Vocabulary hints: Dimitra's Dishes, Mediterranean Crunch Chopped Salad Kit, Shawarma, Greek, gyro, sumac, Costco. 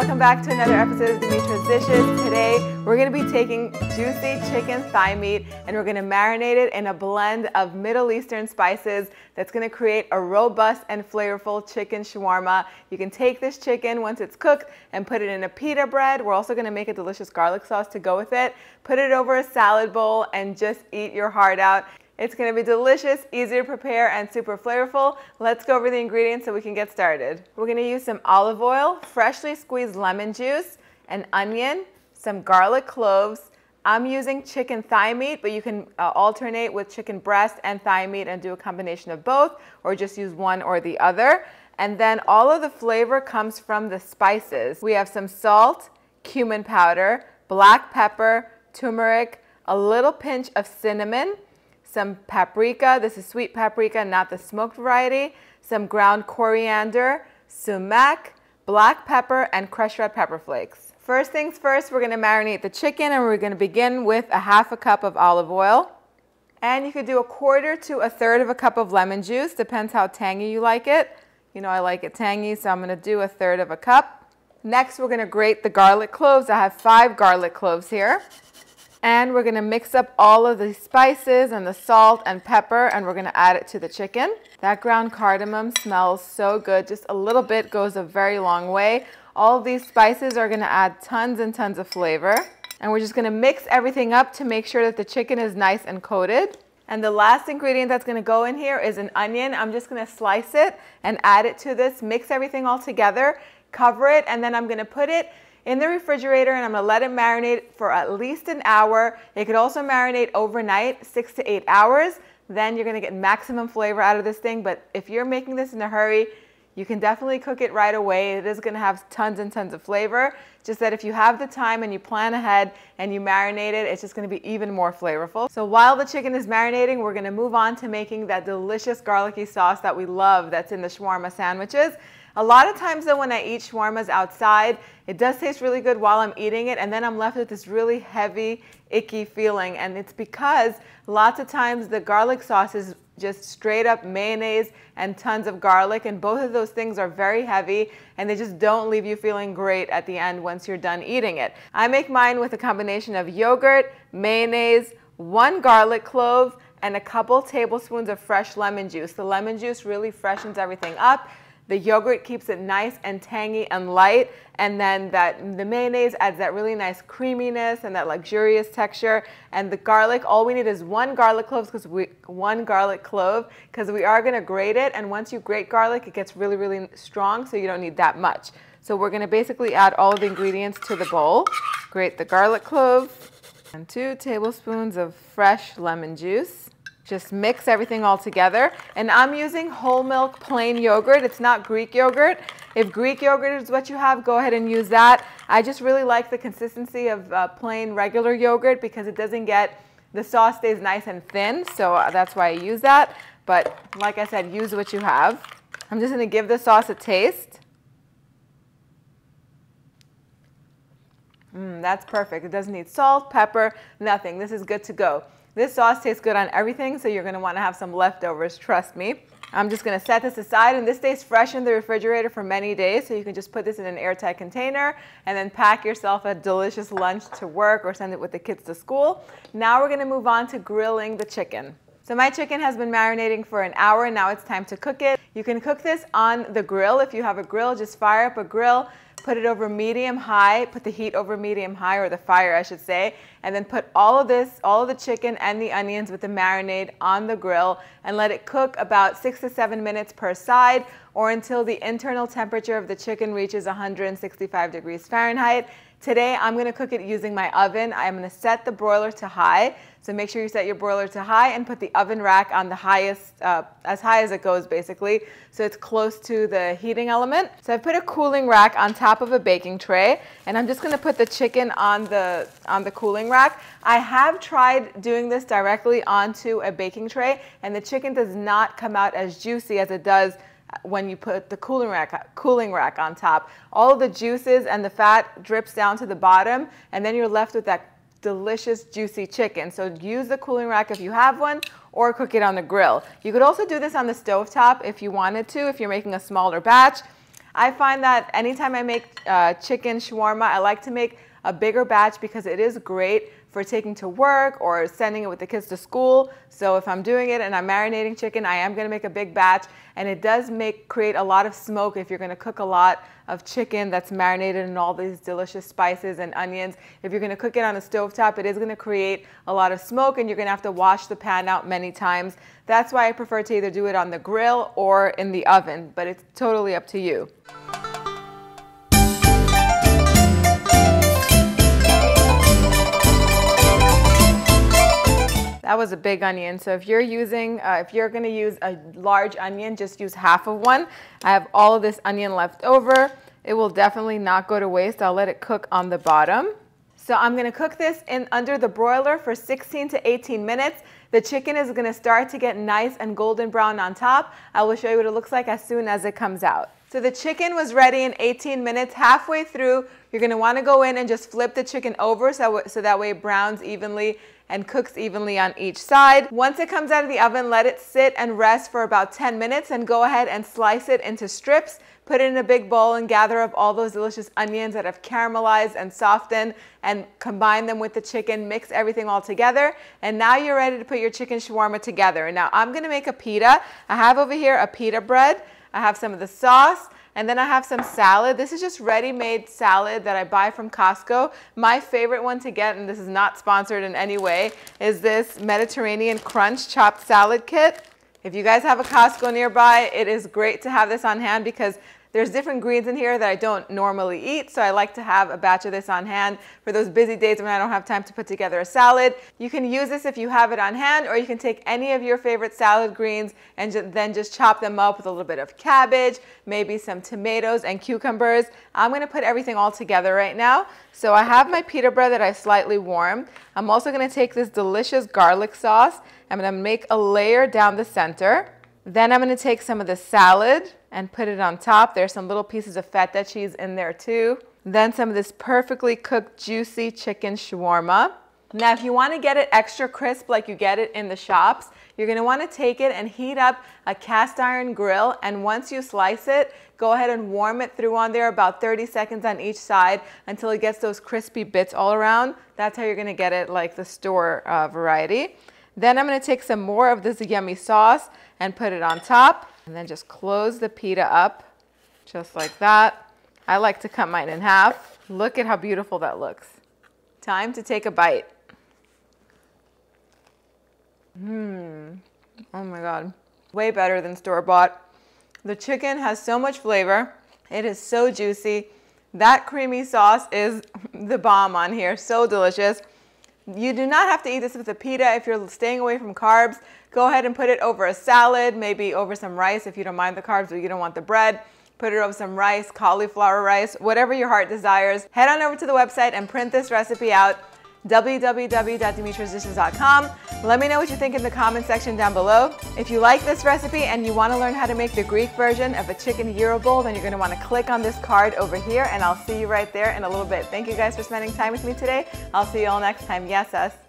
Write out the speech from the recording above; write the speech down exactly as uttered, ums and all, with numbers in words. welcome back to another episode of Dimitra's Dishes. Today, we're going to be taking juicy chicken thigh meat and we're going to marinate it in a blend of Middle Eastern spices that's going to create a robust and flavorful chicken shawarma. You can take this chicken once it's cooked and put it in a pita bread. We're also going to make a delicious garlic sauce to go with it. Put it over a salad bowl and just eat your heart out. It's going to be delicious, easy to prepare, and super flavorful. Let's go over the ingredients so we can get started. We're going to use some olive oil, freshly squeezed lemon juice, an onion, some garlic cloves. I'm using chicken thigh meat, but you can uh, alternate with chicken breast and thigh meat and do a combination of both, or just use one or the other. And then all of the flavor comes from the spices. We have some salt, cumin powder, black pepper, turmeric, a little pinch of cinnamon, some paprika, this is sweet paprika, not the smoked variety, some ground coriander, sumac, black pepper, and crushed red pepper flakes. First things first, we're gonna marinate the chicken, and we're gonna begin with a half a cup of olive oil. And you could do a quarter to a third of a cup of lemon juice, depends how tangy you like it. You know I like it tangy, so I'm gonna do a third of a cup. Next, we're gonna grate the garlic cloves. I have five garlic cloves here. And we're gonna mix up all of the spices and the salt and pepper, and we're gonna add it to the chicken. That ground cardamom smells so good. Just a little bit goes a very long way. All of these spices are gonna add tons and tons of flavor. And we're just gonna mix everything up to make sure that the chicken is nice and coated. And the last ingredient that's gonna go in here is an onion. I'm just gonna slice it and add it to this. Mix everything all together, cover it, and then I'm gonna put it in the refrigerator, and I'm gonna let it marinate for at least an hour. It could also marinate overnight, six to eight hours. Then you're gonna get maximum flavor out of this thing. But if you're making this in a hurry, you can definitely cook it right away. It is gonna have tons and tons of flavor. Just that if you have the time and you plan ahead and you marinate it, it's just gonna be even more flavorful. So while the chicken is marinating, we're gonna move on to making that delicious garlicky sauce that we love that's in the shawarma sandwiches. A lot of times though, when I eat shawarmas outside, it does taste really good while I'm eating it, and then I'm left with this really heavy, icky feeling, and it's because lots of times the garlic sauce is just straight up mayonnaise and tons of garlic, and both of those things are very heavy and they just don't leave you feeling great at the end once you're done eating it. I make mine with a combination of yogurt, mayonnaise, one garlic clove, and a couple tablespoons of fresh lemon juice. The lemon juice really freshens everything up. The yogurt keeps it nice and tangy and light, and then that the mayonnaise adds that really nice creaminess and that luxurious texture. And the garlic, all we need is one garlic clove because we one garlic clove because we are going to grate it, and once you grate garlic, it gets really really strong, so you don't need that much. So we're going to basically add all the ingredients to the bowl. Grate the garlic clove and two tablespoons of fresh lemon juice. Just mix everything all together. And I'm using whole milk plain yogurt. It's not Greek yogurt. If Greek yogurt is what you have, go ahead and use that. I just really like the consistency of uh, plain regular yogurt because it doesn't get, the sauce stays nice and thin. So that's why I use that. But like I said, use what you have. I'm just gonna give the sauce a taste. Mmm, that's perfect. It doesn't need salt, pepper, nothing. This is good to go. This sauce tastes good on everything, so you're going to want to have some leftovers, trust me. I'm just going to set this aside, and this stays fresh in the refrigerator for many days, so you can just put this in an airtight container and then pack yourself a delicious lunch to work or send it with the kids to school. Now we're going to move on to grilling the chicken. So my chicken has been marinating for an hour, and now it's time to cook it. You can cook this on the grill. If you have a grill, just fire up a grill. Put it over medium high, put the heat over medium high, or the fire I should say, and then put all of this, all of the chicken and the onions with the marinade on the grill and let it cook about six to seven minutes per side, or until the internal temperature of the chicken reaches one hundred sixty-five degrees Fahrenheit. Today I'm going to cook it using my oven. I'm going to set the broiler to high, so make sure you set your broiler to high and put the oven rack on the highest, uh, as high as it goes basically, so it's close to the heating element. So I put a cooling rack on top of a baking tray, and I'm just going to put the chicken on the, on the cooling rack. I have tried doing this directly onto a baking tray, and the chicken does not come out as juicy as it does when you put the cooling rack, cooling rack on top. All the juices and the fat drips down to the bottom, and then you're left with that delicious juicy chicken. So use the cooling rack if you have one, or cook it on the grill. You could also do this on the stovetop if you wanted to, if you're making a smaller batch. I find that anytime I make uh, chicken shawarma, I like to make a bigger batch because it is great for taking to work or sending it with the kids to school. So if I'm doing it and I'm marinating chicken, I am going to make a big batch, and it does make create a lot of smoke if you're going to cook a lot of chicken that's marinated in all these delicious spices and onions. If you're going to cook it on a stovetop, it is going to create a lot of smoke, and you're going to have to wash the pan out many times. That's why I prefer to either do it on the grill or in the oven, but it's totally up to you. That was a big onion. So if you're using, uh, if you're going to use a large onion, just use half of one. I have all of this onion left over. It will definitely not go to waste. I'll let it cook on the bottom. So I'm going to cook this in under the broiler for sixteen to eighteen minutes. The chicken is going to start to get nice and golden brown on top. I will show you what it looks like as soon as it comes out. So the chicken was ready in eighteen minutes. Halfway through, you're going to want to go in and just flip the chicken over so, so that way it browns evenly and cooks evenly on each side. Once it comes out of the oven, let it sit and rest for about ten minutes, and go ahead and slice it into strips. Put it in a big bowl and gather up all those delicious onions that have caramelized and softened, and combine them with the chicken. Mix everything all together, and now you're ready to put your chicken shawarma together. And now I'm going to make a pita. I have over here a pita bread. I have some of the sauce, and then I have some salad. This is just ready-made salad that I buy from Costco. My favorite one to get, and this is not sponsored in any way, is this Mediterranean Crunch Chopped Salad Kit. If you guys have a Costco nearby, it is great to have this on hand because there's different greens in here that I don't normally eat, so I like to have a batch of this on hand for those busy days when I don't have time to put together a salad. You can use this if you have it on hand, or you can take any of your favorite salad greens and ju- then just chop them up with a little bit of cabbage, maybe some tomatoes and cucumbers. I'm going to put everything all together right now. So I have my pita bread that I slightly warmed. I'm also going to take this delicious garlic sauce. I'm going to make a layer down the center. Then I'm going to take some of the salad and put it on top. There's some little pieces of feta cheese in there too. Then some of this perfectly cooked juicy chicken shawarma. Now if you want to get it extra crisp like you get it in the shops, you're going to want to take it and heat up a cast iron grill, and once you slice it, go ahead and warm it through on there about thirty seconds on each side until it gets those crispy bits all around. That's how you're going to get it like the store uh, variety. Then I'm going to take some more of this yummy sauce and put it on top, and then just close the pita up just like that. I like to cut mine in half. Look at how beautiful that looks. Time to take a bite. Hmm. Oh my God. Way better than store-bought. The chicken has so much flavor. It is so juicy. That creamy sauce is the bomb on here. So delicious. You do not have to eat this with a pita. If you're staying away from carbs, go ahead and put it over a salad, maybe over some rice if you don't mind the carbs, but you don't want the bread. Put it over some rice, cauliflower rice, whatever your heart desires. Head on over to the website and print this recipe out, w w w dot dimitra's dishes dot com. Let me know what you think in the comment section down below. If you like this recipe and you want to learn how to make the Greek version of a chicken gyro bowl, then you're going to want to click on this card over here, and I'll see you right there in a little bit. Thank you guys for spending time with me today. I'll see you all next time. Yes, us.